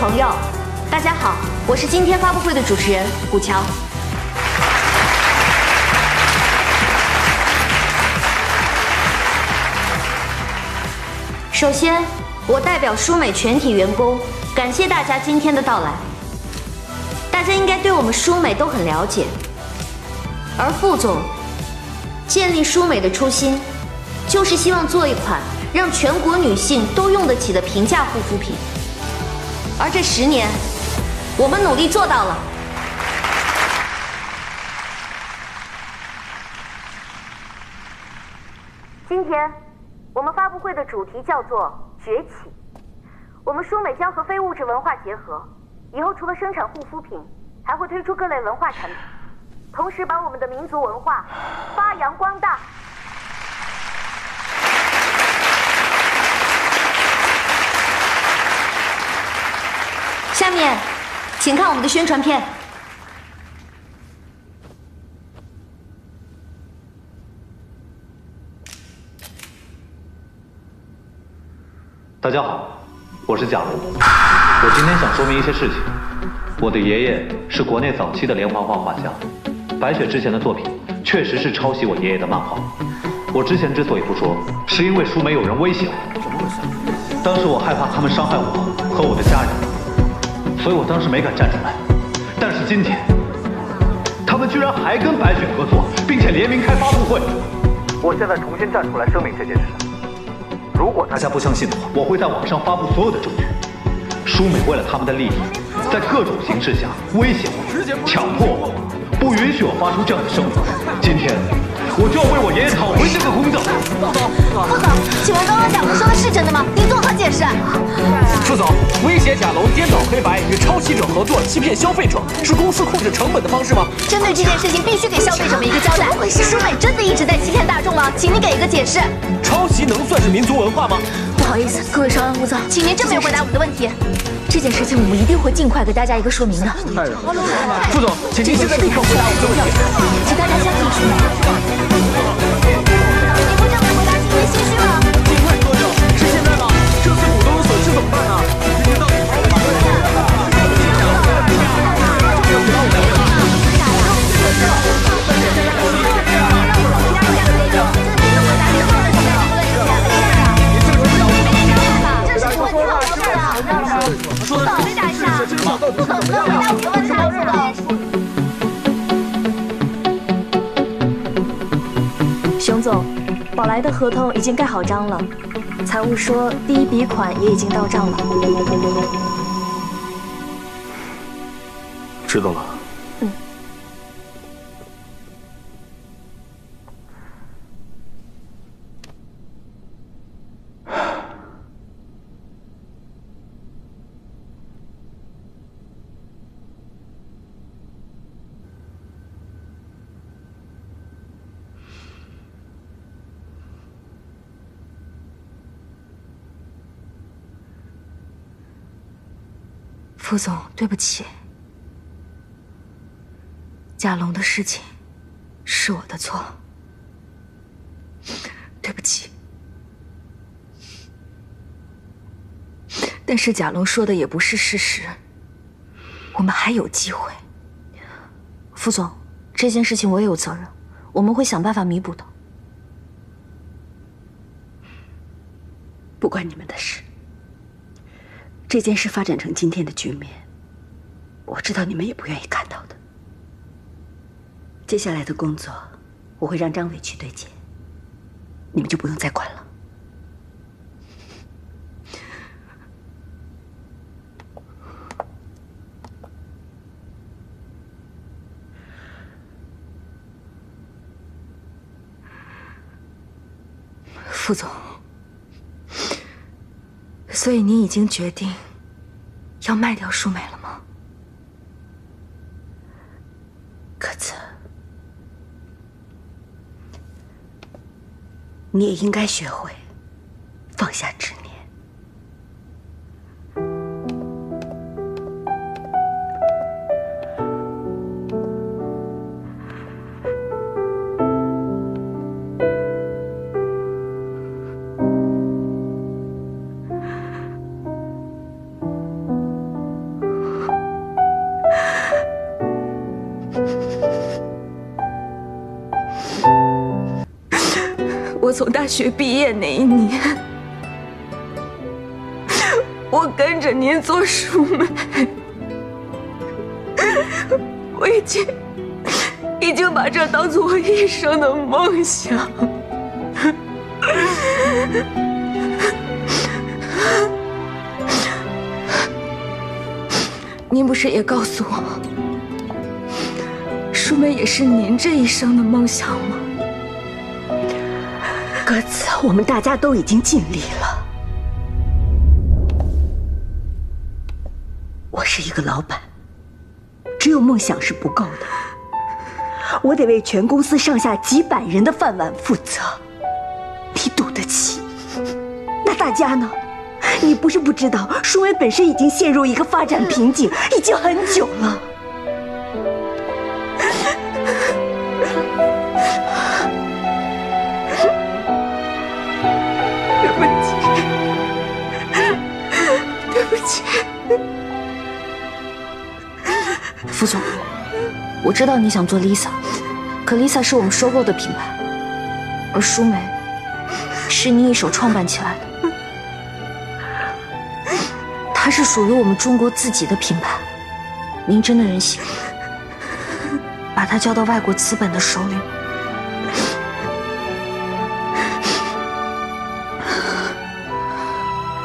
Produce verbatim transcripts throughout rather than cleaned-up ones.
朋友，大家好，我是今天发布会的主持人古乔。首先，我代表舒美全体员工，感谢大家今天的到来。大家应该对我们舒美都很了解，而副总建立舒美的初心，就是希望做一款让全国女性都用得起的平价护肤品。 而这十年，我们努力做到了。今天，我们发布会的主题叫做“崛起”。我们舒美将和非物质文化结合，以后除了生产护肤品，还会推出各类文化产品，同时把我们的民族文化发扬光大。 下面，请看我们的宣传片。大家好，我是贾璐，我今天想说明一些事情。我的爷爷是国内早期的连环画画家，白雪之前的作品确实是抄袭我爷爷的漫画。我之前之所以不说，是因为书没有人威胁我，当时我害怕他们伤害我和我的家人。 所以我当时没敢站出来，但是今天，他们居然还跟白雪合作，并且联名开发布会。我现在重新站出来声明这件事。如果大家不相信我，我会在网上发布所有的证据。舒美为了他们的利益，在各种形式下威胁我、强迫我，不允许我发出这样的声明。今天，我就要为我爷爷讨回这个公道。副总，请问刚刚贾璐说的是真的吗？您作何解释？ 副总，威胁贾璐颠倒黑白，与抄袭者合作欺骗消费者，是公司控制成本的方式吗？针对这件事情，必须给消费者们一个交代。舒美真的一直在欺骗大众吗？请您给一个解释。抄袭能算是民族文化吗？不好意思，各位稍安勿躁，请您正面回答我们的问题。这件事情我们一定会尽快给大家一个说明的。太热了，副总，请您现在立刻回答我们的问题，请大家相信舒美。你不正面回答，请别心虚了。 怎么办呢？熊总，宝来的合同已经盖好章了。 财务说，第一笔款也已经到账了。知道了。嗯。副总，对不起，贾龙的事情是我的错，对不起。但是贾龙说的也不是事实，我们还有机会。副总，这件事情我也有责任，我们会想办法弥补的。不关你们的事。 这件事发展成今天的局面，我知道你们也不愿意看到的。接下来的工作，我会让张伟去对接，你们就不用再管了。副总。 所以你已经决定要卖掉舒美了吗？可子，你也应该学会放下执念。我从大学毕业那一年，我跟着您做书卖，我已经已经把这当做我一生的梦想。 您不是也告诉我，书梅也是您这一生的梦想吗？鸽子，我们大家都已经尽力了。我是一个老板，只有梦想是不够的，我得为全公司上下几百人的饭碗负责。你赌得起？那大家呢？ 你不是不知道，舒梅本身已经陷入一个发展瓶颈，已经很久了。对不起，对不起，副总，我知道你想做 Lisa， 可 Lisa 是我们收购的品牌，而舒梅是你一手创办起来的。 它是属于我们中国自己的品牌，您真的任性，把它交到外国资本的手里。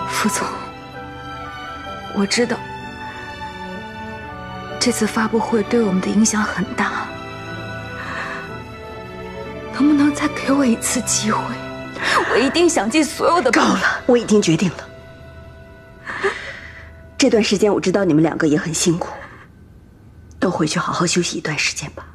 副总，我知道这次发布会对我们的影响很大，能不能再给我一次机会？我一定想尽所有的办法。够了，我已经决定了。 这段时间我知道你们两个也很辛苦，都回去好好休息一段时间吧。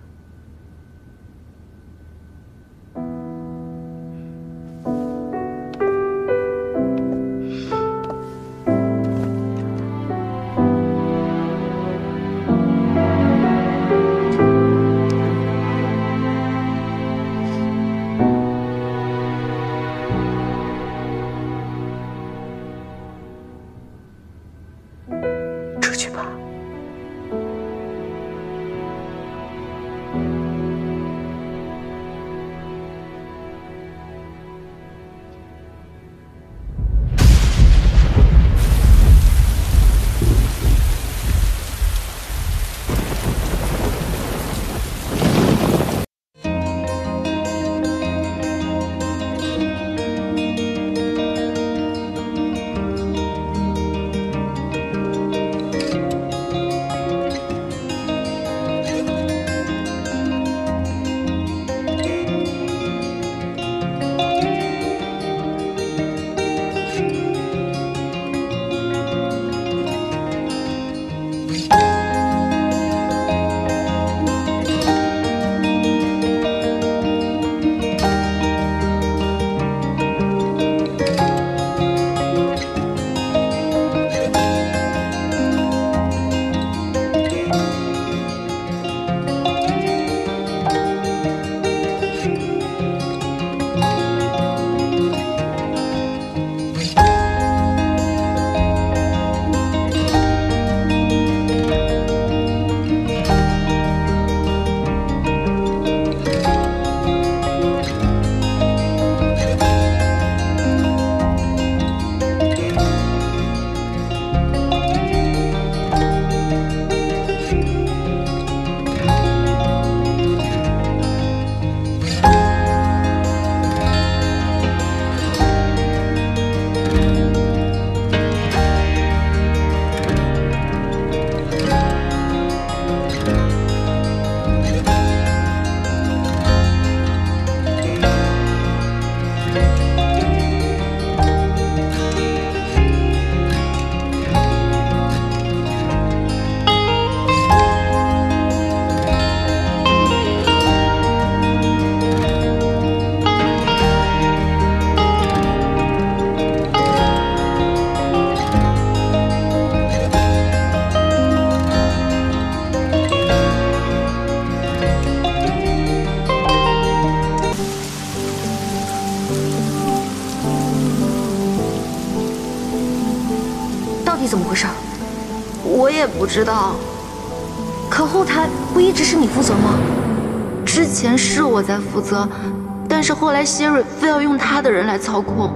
怎么回事？我也不知道。可可后台不一直是你负责吗？之前是我在负责，但是后来Siri非要用他的人来操控。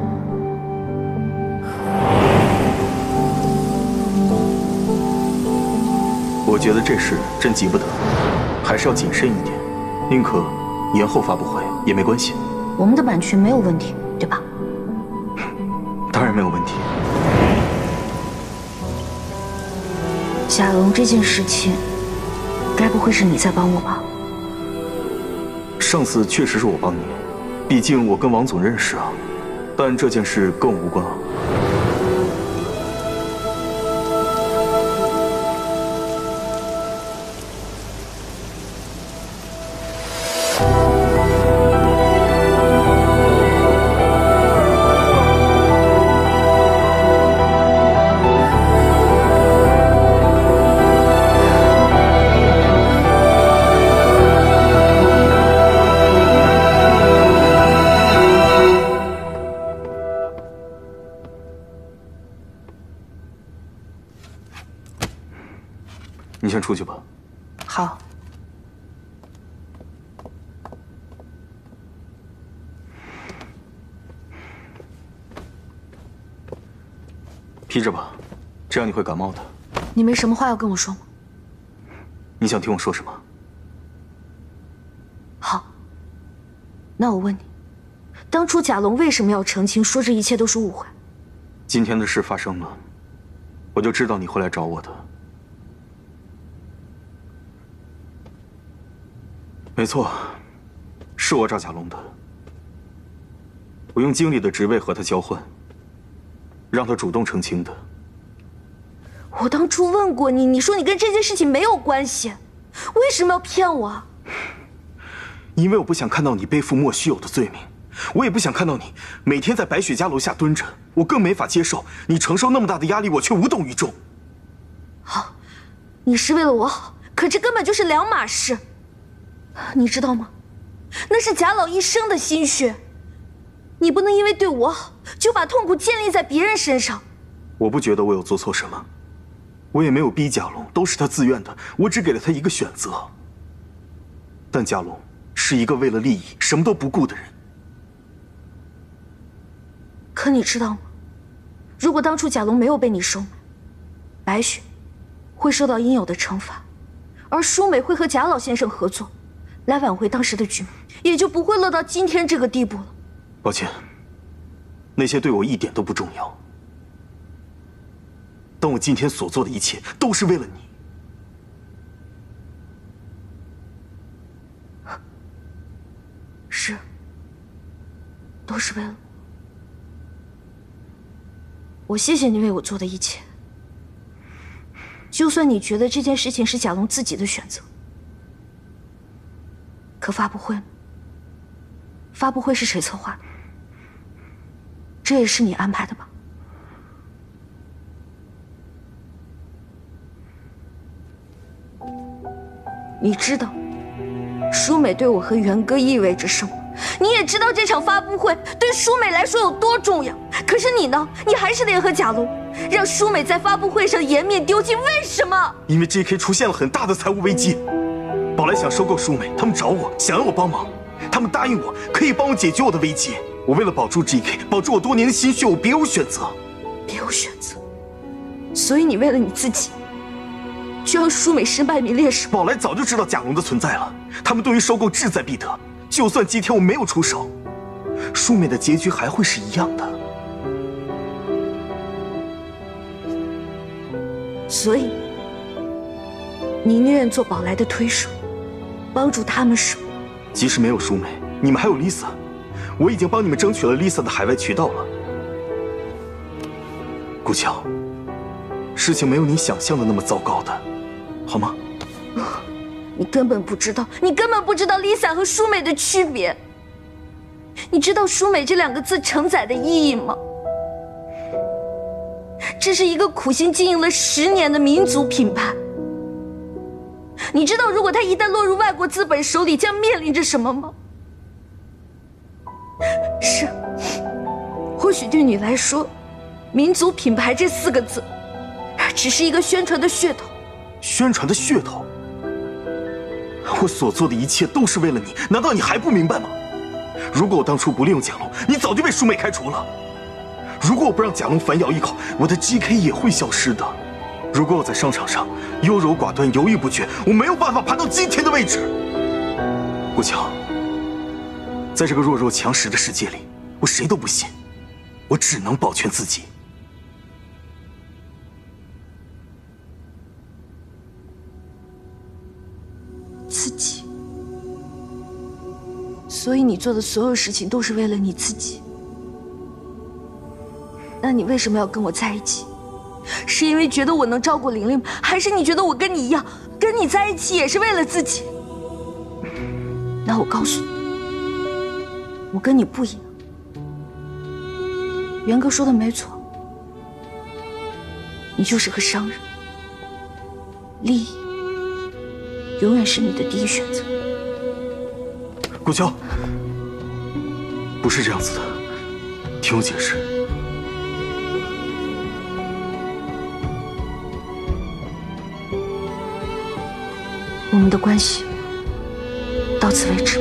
我觉得这事真急不得，还是要谨慎一点，宁可延后发布会也没关系。我们的版权没有问题，对吧？当然没有问题。 贾龙这件事情，该不会是你在帮我吧？上次确实是我帮你，毕竟我跟王总认识啊。但这件事跟我无关啊。先出去吧。好。披着吧，这样你会感冒的。你没什么话要跟我说吗？你想听我说什么？好。那我问你，当初贾龙为什么要澄清，说这一切都是误会？今天的事发生了，我就知道你会来找我的。 没错，是我找贾龙的。我用经理的职位和他交换，让他主动澄清的。我当初问过你，你说你跟这件事情没有关系，为什么要骗我？因为我不想看到你背负莫须有的罪名，我也不想看到你每天在白雪家楼下蹲着，我更没法接受你承受那么大的压力，我却无动于衷。好，你是为了我好，可这根本就是两码事。 你知道吗？那是贾老一生的心血，你不能因为对我好就把痛苦建立在别人身上。我不觉得我有做错什么，我也没有逼贾龙，都是他自愿的。我只给了他一个选择。但贾龙是一个为了利益什么都不顾的人。可你知道吗？如果当初贾龙没有被你收买，白雪会受到应有的惩罚，而舒美会和贾老先生合作。 来挽回当时的局面，也就不会落到今天这个地步了。抱歉，那些对我一点都不重要。但我今天所做的一切都是为了你。是，都是为了我。我谢谢你为我做的一切。就算你觉得这件事情是贾龙自己的选择。 可发布会呢？发布会是谁策划的？这也是你安排的吧？你知道，舒美对我和元哥意味着什么？你也知道这场发布会对舒美来说有多重要。可是你呢？你还是联合贾龙，让舒美在发布会上颜面丢尽。为什么？因为 G K 出现了很大的财务危机。 宝来想收购舒美，他们找我，想要我帮忙。他们答应我可以帮我解决我的危机。我为了保住 G K， 保住我多年的心血，我别无选择，别无选择。所以你为了你自己，就让舒美身败名裂是吗？宝来早就知道贾龙的存在了，他们对于收购志在必得。就算今天我没有出手，舒美的结局还会是一样的。所以，你宁愿做宝来的推手。 帮助他们是吗？即使没有舒美，你们还有 Lisa， 我已经帮你们争取了 Lisa 的海外渠道了。顾桥，事情没有你想象的那么糟糕的，好吗？你根本不知道，你根本不知道 Lisa 和舒美的区别。你知道“舒美”这两个字承载的意义吗？这是一个苦心经营了十年的民族品牌。 你知道，如果他一旦落入外国资本手里，将面临着什么吗？是，或许对你来说，“民族品牌”这四个字，只是一个宣传的噱头。宣传的噱头？我所做的一切都是为了你，难道你还不明白吗？如果我当初不利用蒋龙，你早就被淑美开除了；如果我不让蒋龙反咬一口，我的 G K 也会消失的；如果我在商场上优柔寡断、犹豫不决，我没有办法爬到今天的位置。顾强，在这个弱肉强食的世界里，我谁都不信，我只能保全自己。 自己，所以你做的所有事情都是为了你自己。那你为什么要跟我在一起？是因为觉得我能照顾玲玲，还是你觉得我跟你一样，跟你在一起也是为了自己？那我告诉你，我跟你不一样。元哥说的没错，你就是个商人，利益 永远是你的第一选择，顾秋，不是这样子的，听我解释。我们的关系到此为止。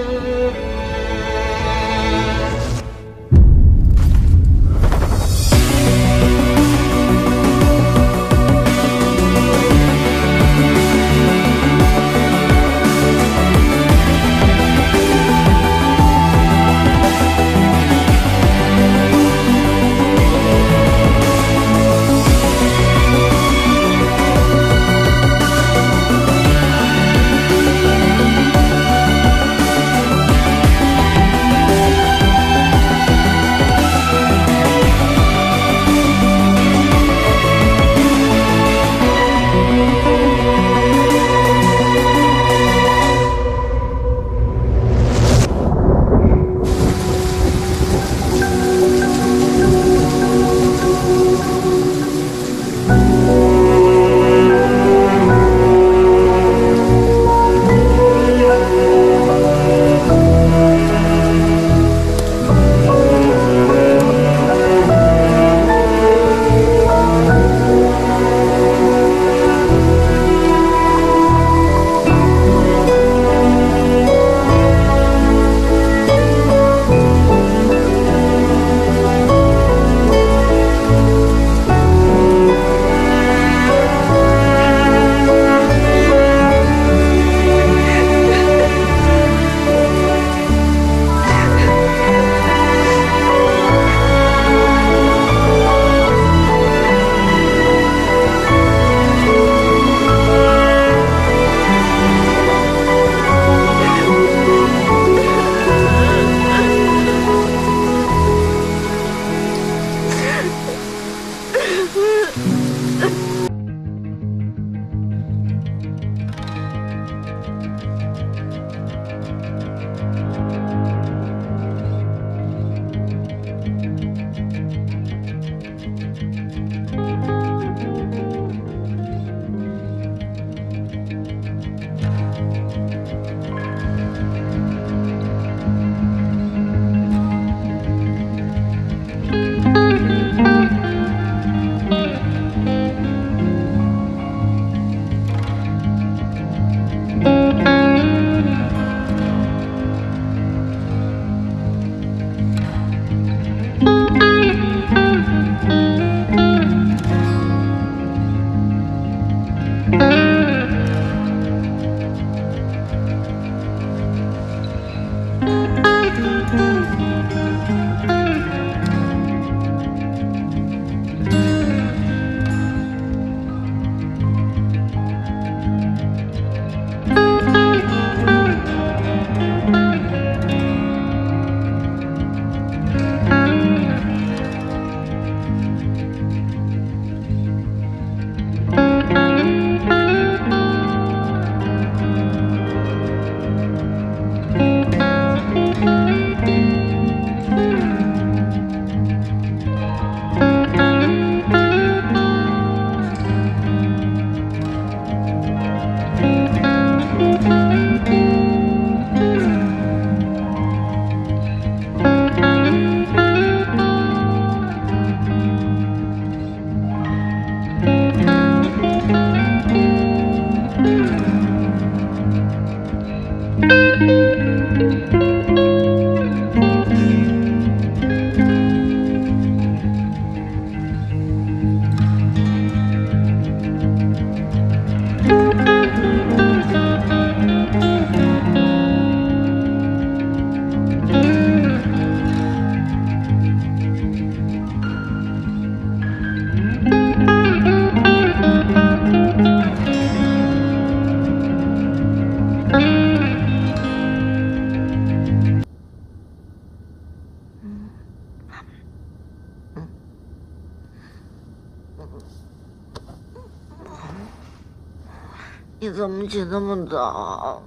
你怎么起那么早？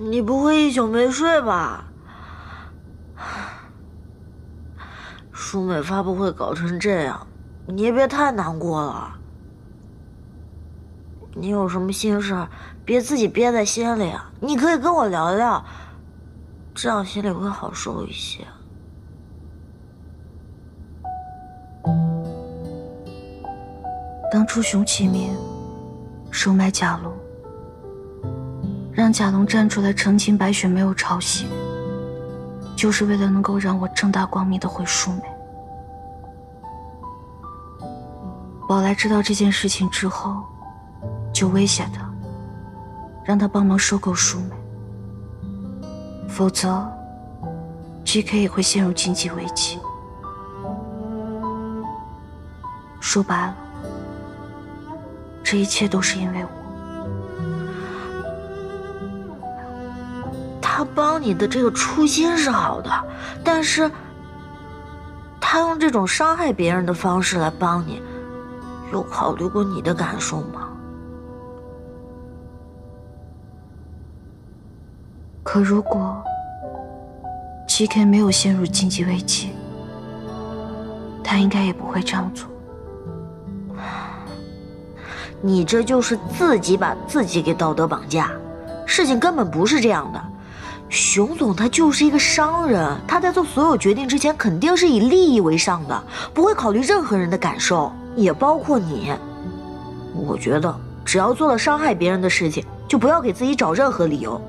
你不会一宿没睡吧？舒美发布会搞成这样，你也别太难过了。你有什么心事，别自己憋在心里啊，你可以跟我聊聊，这样心里会好受一些。 当初熊启明收买贾龙，让贾龙站出来澄清白雪没有抄袭，就是为了能够让我正大光明的回舒美。宝来知道这件事情之后，就威胁他，让他帮忙收购舒美，否则 G K 也会陷入经济危机。说白了。 这一切都是因为我。他帮你的这个初心是好的，但是他用这种伤害别人的方式来帮你，有考虑过你的感受吗？可如果 G K 没有陷入经济危机，他应该也不会这样做。 你这就是自己把自己给道德绑架，事情根本不是这样的。熊总他就是一个商人，他在做所有决定之前肯定是以利益为上的，不会考虑任何人的感受，也包括你。我觉得只要做了伤害别人的事情，就不要给自己找任何理由。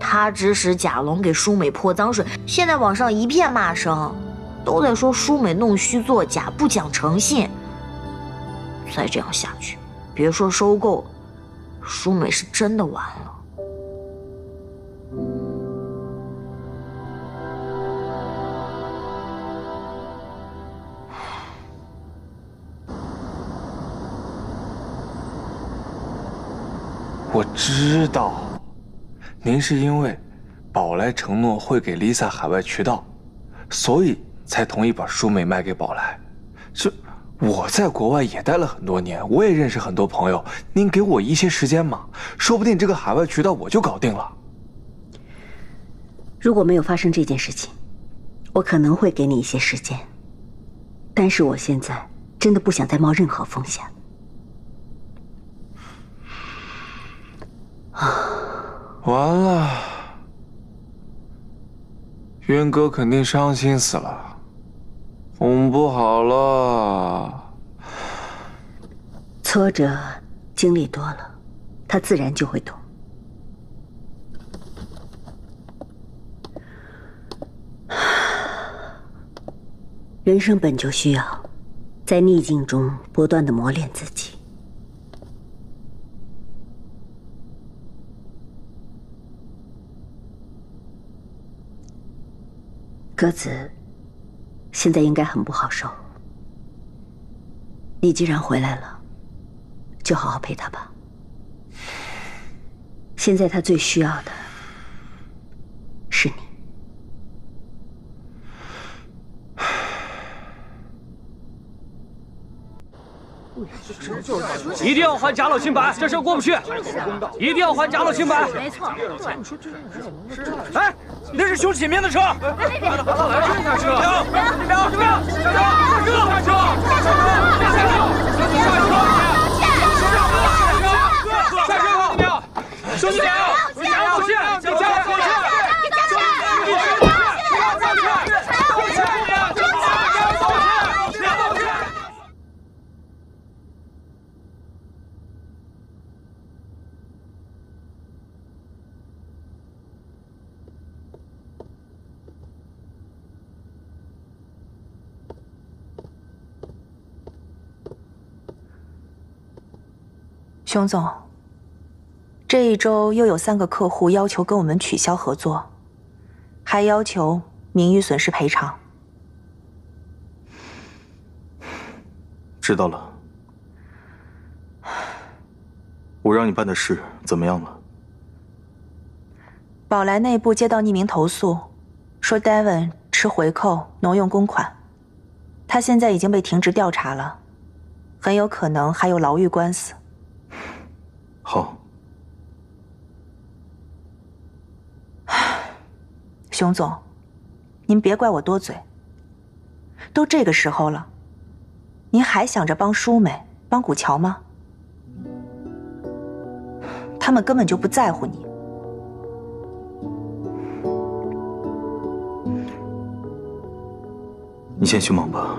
他指使贾龙给舒美泼脏水，现在网上一片骂声，都在说舒美弄虚作假，不讲诚信。再这样下去。 别说收购，舒美是真的完了。我知道，您是因为宝来承诺会给 Lisa 海外渠道，所以才同意把舒美卖给宝来。这。 我在国外也待了很多年，我也认识很多朋友。您给我一些时间嘛，说不定这个海外渠道我就搞定了。如果没有发生这件事情，我可能会给你一些时间，但是我现在真的不想再冒任何风险。完了，渊哥肯定伤心死了。 我们不好了，挫折经历多了，他自然就会懂。人生本就需要在逆境中不断的磨练自己。鸽子。 现在应该很不好受。你既然回来了，就好好陪他吧。现在他最需要的是你。一定要还贾老清白，这事过不去。一定要还贾老清白。没错。哎。 那是熊启明的车，别别别！这台车，停停！什么？下车！这台车，下车！下车！下车！下车！下车！下车！兄弟们，我加油！我加油！我加油！熊总，这一周又有三个客户要求跟我们取消合作，还要求名誉损失赔偿。知道了。我让你办的事怎么样了？宝来内部接到匿名投诉，说 David 吃回扣、挪用公款，他现在已经被停职调查了，很有可能还有牢狱官司。 好，熊总，您别怪我多嘴。都这个时候了，您还想着帮舒美、帮古桥吗？他们根本就不在乎你。你先去忙吧。